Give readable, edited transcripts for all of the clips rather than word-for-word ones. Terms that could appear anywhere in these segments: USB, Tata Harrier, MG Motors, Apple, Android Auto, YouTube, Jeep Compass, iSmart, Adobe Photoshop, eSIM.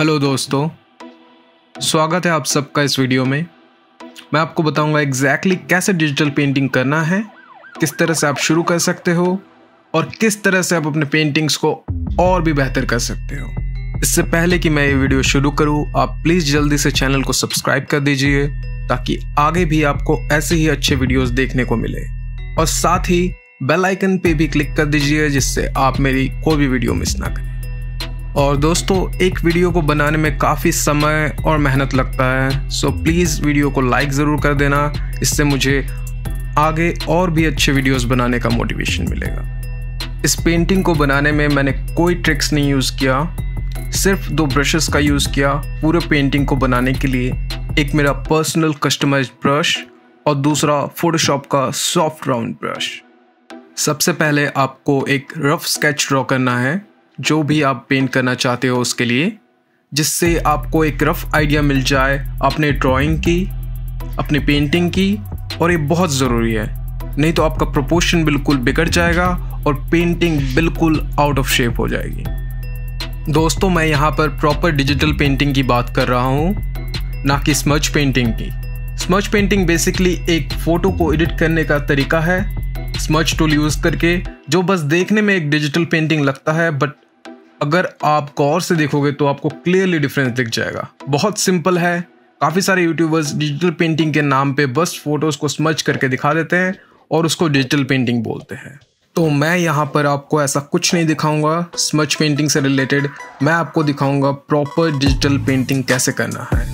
Hello दोस्तों, स्वागत है आप सबका इस वीडियो में। मैं आपको बताऊंगा एग्जैक्टली कैसे डिजिटल पेंटिंग करना है, किस तरह से आप शुरू कर सकते हो और किस तरह से आप अपने पेंटिंग्स को और भी बेहतर कर सकते हो। इससे पहले कि मैं ये वीडियो शुरू करूं, आप प्लीज़ जल्दी से चैनल को सब्सक्राइब कर दीजिए ताकि आगे भी आपको ऐसे ही अच्छे वीडियोज़ देखने को मिले, और साथ ही बेल आइकन पे भी क्लिक कर दीजिए जिससे आप मेरी कोई भी वीडियो मिस ना करें। और दोस्तों, एक वीडियो को बनाने में काफ़ी समय और मेहनत लगता है, सो प्लीज़ वीडियो को लाइक ज़रूर कर देना। इससे मुझे आगे और भी अच्छे वीडियोस बनाने का मोटिवेशन मिलेगा। इस पेंटिंग को बनाने में मैंने कोई ट्रिक्स नहीं यूज़ किया, सिर्फ 2 ब्रशेस का यूज़ किया पूरे पेंटिंग को बनाने के लिए। एक मेरा पर्सनल कस्टमाइज्ड ब्रश और दूसरा फोटोशॉप का सॉफ्ट राउंड ब्रश। सबसे पहले आपको एक रफ स्केच ड्रॉ करना है जो भी आप पेंट करना चाहते हो उसके लिए, जिससे आपको एक रफ़ आइडिया मिल जाए अपने ड्राइंग की, अपने पेंटिंग की। और ये बहुत ज़रूरी है, नहीं तो आपका प्रोपोर्शन बिल्कुल बिगड़ जाएगा और पेंटिंग बिल्कुल आउट ऑफ शेप हो जाएगी। दोस्तों, मैं यहाँ पर प्रॉपर डिजिटल पेंटिंग की बात कर रहा हूँ, ना कि स्मज पेंटिंग की। स्मज पेंटिंग बेसिकली एक फ़ोटो को एडिट करने का तरीका है स्मज टूल यूज़ करके, जो बस देखने में एक डिजिटल पेंटिंग लगता है, बट अगर आप गौर से देखोगे तो आपको क्लियरली डिफरेंस दिख जाएगा। बहुत सिंपल है, काफ़ी सारे यूट्यूबर्स डिजिटल पेंटिंग के नाम पे बस फोटोज़ को स्मज करके दिखा देते हैं और उसको डिजिटल पेंटिंग बोलते हैं। तो मैं यहाँ पर आपको ऐसा कुछ नहीं दिखाऊंगा स्मज पेंटिंग से रिलेटेड, मैं आपको दिखाऊंगा प्रॉपर डिजिटल पेंटिंग कैसे करना है।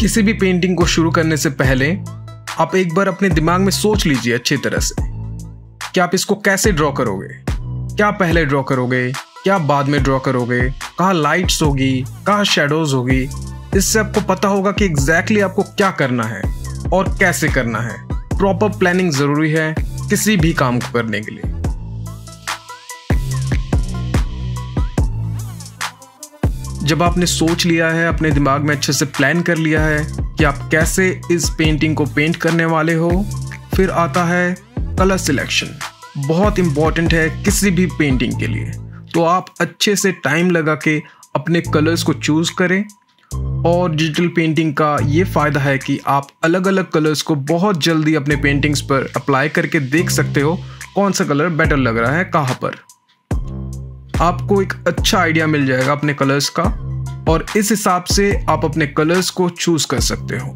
किसी भी पेंटिंग को शुरू करने से पहले आप एक बार अपने दिमाग में सोच लीजिए अच्छी तरह से कि आप इसको कैसे ड्रॉ करोगे, क्या पहले ड्रॉ करोगे, क्या बाद में ड्रॉ करोगे, कहाँ लाइट्स होगी, कहाँ शेडोज होगी। इससे आपको पता होगा कि एग्जैक्टली आपको क्या करना है और कैसे करना है। प्रॉपर प्लानिंग ज़रूरी है किसी भी काम को करने के लिए। जब आपने सोच लिया है, अपने दिमाग में अच्छे से प्लान कर लिया है कि आप कैसे इस पेंटिंग को पेंट करने वाले हो, फिर आता है कलर सिलेक्शन। बहुत इम्पॉर्टेंट है किसी भी पेंटिंग के लिए, तो आप अच्छे से टाइम लगा के अपने कलर्स को चूज़ करें। और डिजिटल पेंटिंग का ये फ़ायदा है कि आप अलग अलग कलर्स को बहुत जल्दी अपने पेंटिंग्स पर अप्लाई करके देख सकते हो कौन सा कलर बेटर लग रहा है कहाँ पर। आपको एक अच्छा आइडिया मिल जाएगा अपने कलर्स का, और इस हिसाब से आप अपने कलर्स को चूज कर सकते हो।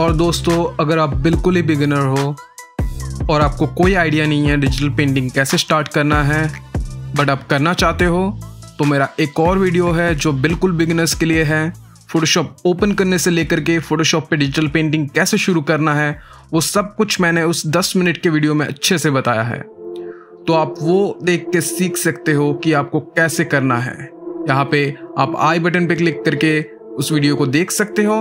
और दोस्तों, अगर आप बिल्कुल ही बिगिनर हो और आपको कोई आइडिया नहीं है डिजिटल पेंटिंग कैसे स्टार्ट करना है, बट आप करना चाहते हो, तो मेरा एक और वीडियो है जो बिल्कुल बिगिनर्स के लिए है। फोटोशॉप ओपन करने से लेकर के फोटोशॉप पे डिजिटल पेंटिंग कैसे शुरू करना है, वो सब कुछ मैंने उस 10 मिनट के वीडियो में अच्छे से बताया है, तो आप वो देख के सीख सकते हो कि आपको कैसे करना है। यहाँ पे आप आई बटन पे क्लिक करके उस वीडियो को देख सकते हो,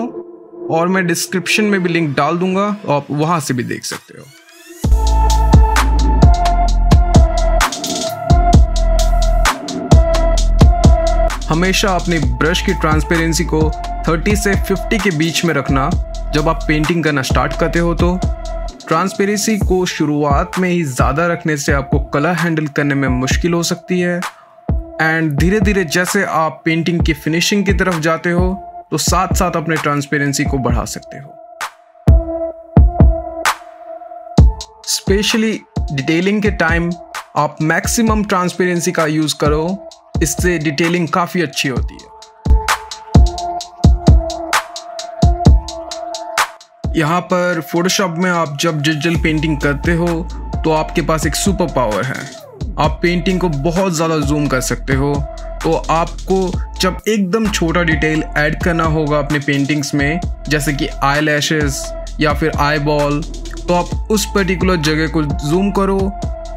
और मैं डिस्क्रिप्शन में भी लिंक डाल दूंगा, आप वहाँ से भी देख सकते हो। हमेशा अपने ब्रश की ट्रांसपेरेंसी को 30 से 50 के बीच में रखना। जब आप पेंटिंग करना स्टार्ट करते हो तो ट्रांसपेरेंसी को शुरुआत में ही ज़्यादा रखने से आपको कलर हैंडल करने में मुश्किल हो सकती है। एंड धीरे धीरे जैसे आप पेंटिंग की फिनिशिंग की तरफ जाते हो तो साथ साथ अपने ट्रांसपेरेंसी को बढ़ा सकते हो। स्पेशली डिटेलिंग के टाइम आप मैक्सिमम ट्रांसपेरेंसी का यूज़ करो, इससे डिटेलिंग काफ़ी अच्छी होती है। यहाँ पर फोटोशॉप में आप जब डिजिटल पेंटिंग करते हो तो आपके पास एक सुपर पावर है, आप पेंटिंग को बहुत ज़्यादा जूम कर सकते हो। तो आपको जब एकदम छोटा डिटेल ऐड करना होगा अपने पेंटिंग्स में, जैसे कि आई लैशेज या फिर आई बॉल, तो आप उस पर्टिकुलर जगह को जूम करो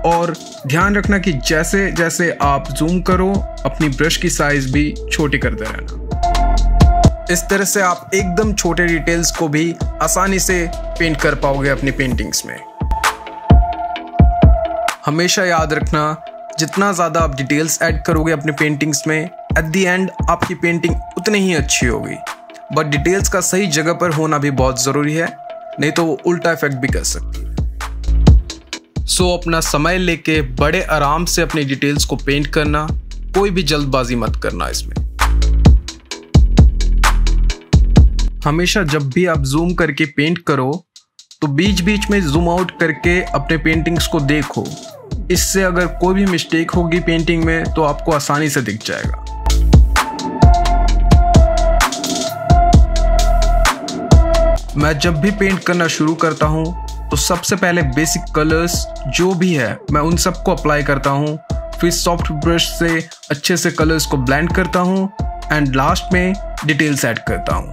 और ध्यान रखना कि जैसे जैसे आप जूम करो अपनी ब्रश की साइज भी छोटी करते रहना। इस तरह से आप एकदम छोटे डिटेल्स को भी आसानी से पेंट कर पाओगे अपनी पेंटिंग्स में। हमेशा याद रखना, जितना ज़्यादा आप डिटेल्स ऐड करोगे अपने पेंटिंग्स में, एट दी एंड आपकी पेंटिंग उतनी ही अच्छी होगी। बट डिटेल्स का सही जगह पर होना भी बहुत ज़रूरी है, नहीं तो वो उल्टा इफेक्ट भी कर सकती है। सो अपना समय लेके बड़े आराम से अपनी डिटेल्स को पेंट करना, कोई भी जल्दबाजी मत करना इसमें। हमेशा जब भी आप जूम करके पेंट करो तो बीच बीच में जूम आउट करके अपने पेंटिंग्स को देखो। इससे अगर कोई भी मिस्टेक होगी पेंटिंग में तो आपको आसानी से दिख जाएगा। मैं जब भी पेंट करना शुरू करता हूँ तो सबसे पहले बेसिक कलर्स जो भी है मैं उन सबको अप्लाई करता हूँ, फिर सॉफ्ट ब्रश से अच्छे से कलर्स को ब्लेंड करता हूँ एंड लास्ट में डिटेल्स ऐड करता हूँ।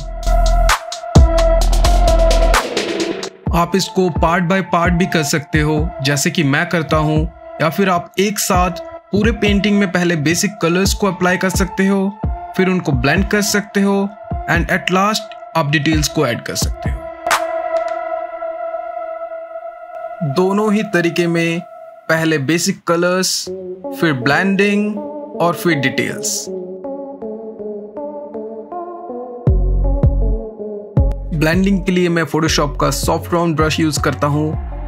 आप इसको पार्ट बाय पार्ट भी कर सकते हो जैसे कि मैं करता हूँ, या फिर आप एक साथ पूरे पेंटिंग में पहले बेसिक कलर्स को अप्लाई कर सकते हो, फिर उनको ब्लेंड कर सकते हो एंड एट लास्ट आप डिटेल्स को ऐड कर सकते हो। दोनों ही तरीके में पहले बेसिक कलर्स, फिर ब्लेंडिंग और फिर डिटेल्स। ब्लेंडिंग के लिए मैं फोटोशॉप का सॉफ्ट राउंड ब्रश यूज करता हूं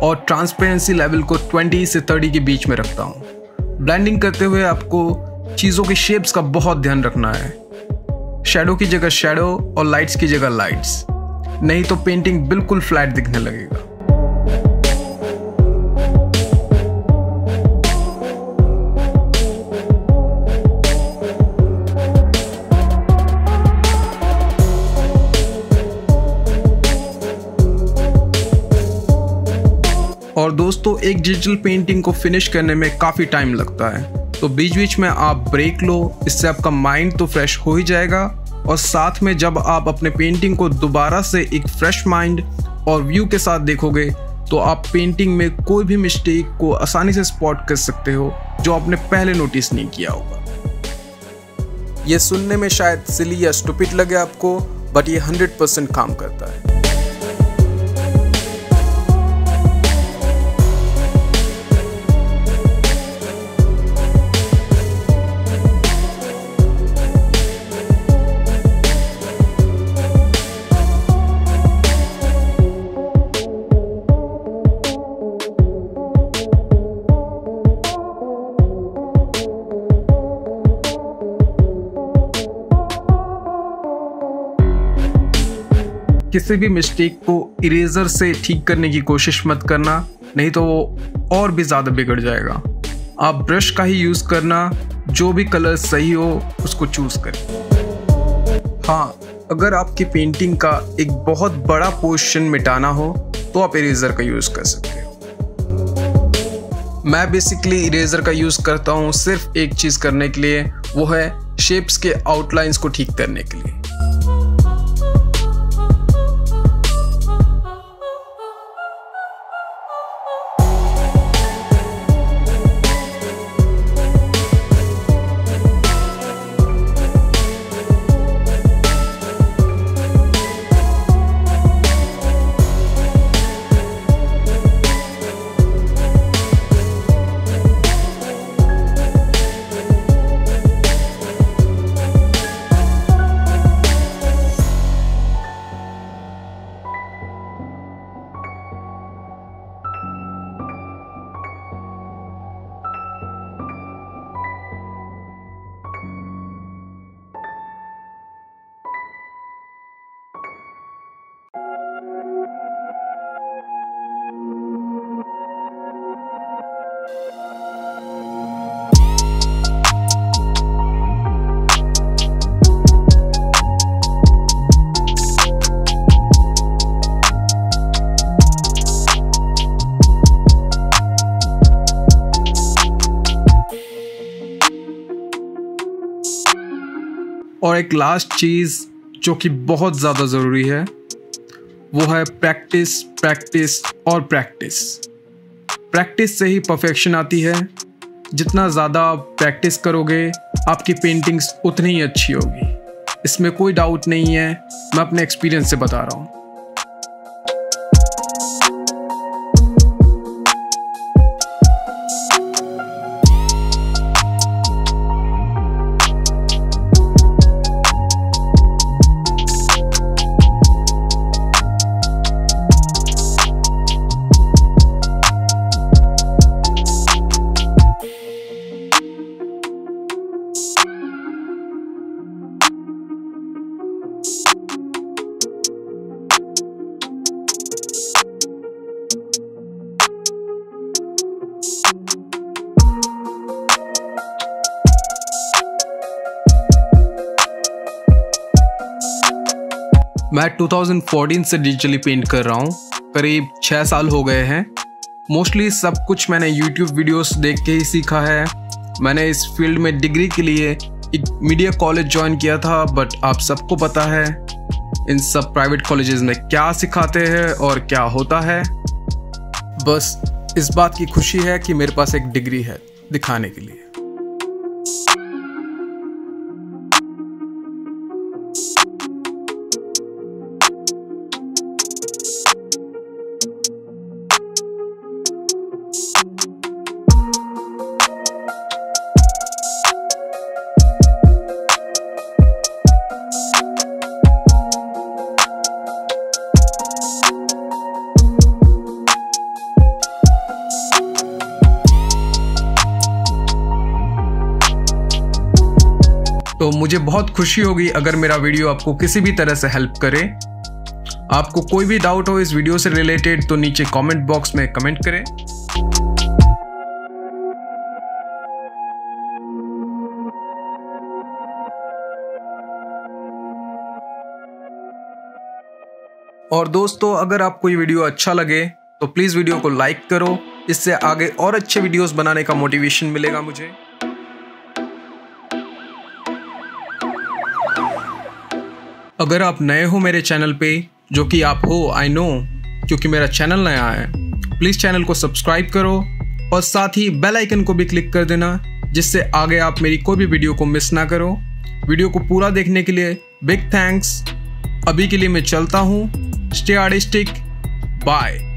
और ट्रांसपेरेंसी लेवल को 20 से 30 के बीच में रखता हूं। ब्लेंडिंग करते हुए आपको चीजों के शेप्स का बहुत ध्यान रखना है। शैडो की जगह शैडो और लाइट्स की जगह लाइट्स, नहीं तो पेंटिंग बिल्कुल फ्लैट दिखने लगेगा। और दोस्तों, एक डिजिटल पेंटिंग को फिनिश करने में काफ़ी टाइम लगता है, तो बीच बीच में आप ब्रेक लो। इससे आपका माइंड तो फ्रेश हो ही जाएगा और साथ में जब आप अपने पेंटिंग को दोबारा से एक फ्रेश माइंड और व्यू के साथ देखोगे तो आप पेंटिंग में कोई भी मिस्टेक को आसानी से स्पॉट कर सकते हो जो आपने पहले नोटिस नहीं किया होगा। ये सुनने में शायद सिली या स्टूपिड लगे आपको, बट ये 100% काम करता है। किसी भी मिस्टेक को इरेजर से ठीक करने की कोशिश मत करना, नहीं तो वो और भी ज़्यादा बिगड़ जाएगा। आप ब्रश का ही यूज़ करना, जो भी कलर सही हो उसको चूज़ करें। हाँ, अगर आपकी पेंटिंग का एक बहुत बड़ा पोर्शन मिटाना हो तो आप इरेजर का यूज़ कर सकते हो। मैं बेसिकली इरेजर का यूज़ करता हूँ सिर्फ एक चीज़ करने के लिए, वो है शेप्स के आउटलाइंस को ठीक करने के लिए। और एक लास्ट चीज़ जो कि बहुत ज़्यादा ज़रूरी है, वो है प्रैक्टिस, प्रैक्टिस और प्रैक्टिस। प्रैक्टिस से ही परफेक्शन आती है। जितना ज़्यादा आप प्रैक्टिस करोगे आपकी पेंटिंग्स उतनी ही अच्छी होगी, इसमें कोई डाउट नहीं है। मैं अपने एक्सपीरियंस से बता रहा हूँ। मैं 2014 से डिजिटली पेंट कर रहा हूँ, करीब 6 साल हो गए हैं। मोस्टली सब कुछ मैंने YouTube वीडियोस देख के ही सीखा है। मैंने इस फील्ड में डिग्री के लिए एक मीडिया कॉलेज ज्वाइन किया था, बट आप सबको पता है इन सब प्राइवेट कॉलेजेस में क्या सिखाते हैं और क्या होता है। बस इस बात की खुशी है कि मेरे पास एक डिग्री है दिखाने के लिए। तो मुझे बहुत खुशी होगी अगर मेरा वीडियो आपको किसी भी तरह से हेल्प करे। आपको कोई भी डाउट हो इस वीडियो से रिलेटेड तो नीचे कमेंट बॉक्स में कमेंट करें। और दोस्तों, अगर आपको ये वीडियो अच्छा लगे तो प्लीज़ वीडियो को लाइक करो, इससे आगे और अच्छे वीडियोस बनाने का मोटिवेशन मिलेगा मुझे। अगर आप नए हो मेरे चैनल पे, जो कि आप हो आई नो, क्योंकि मेरा चैनल नया है, प्लीज़ चैनल को सब्सक्राइब करो और साथ ही बेल आइकन को भी क्लिक कर देना, जिससे आगे आप मेरी कोई भी वीडियो को मिस ना करो। वीडियो को पूरा देखने के लिए बिग थैंक्स। अभी के लिए मैं चलता हूँ। Stay artistic, bye.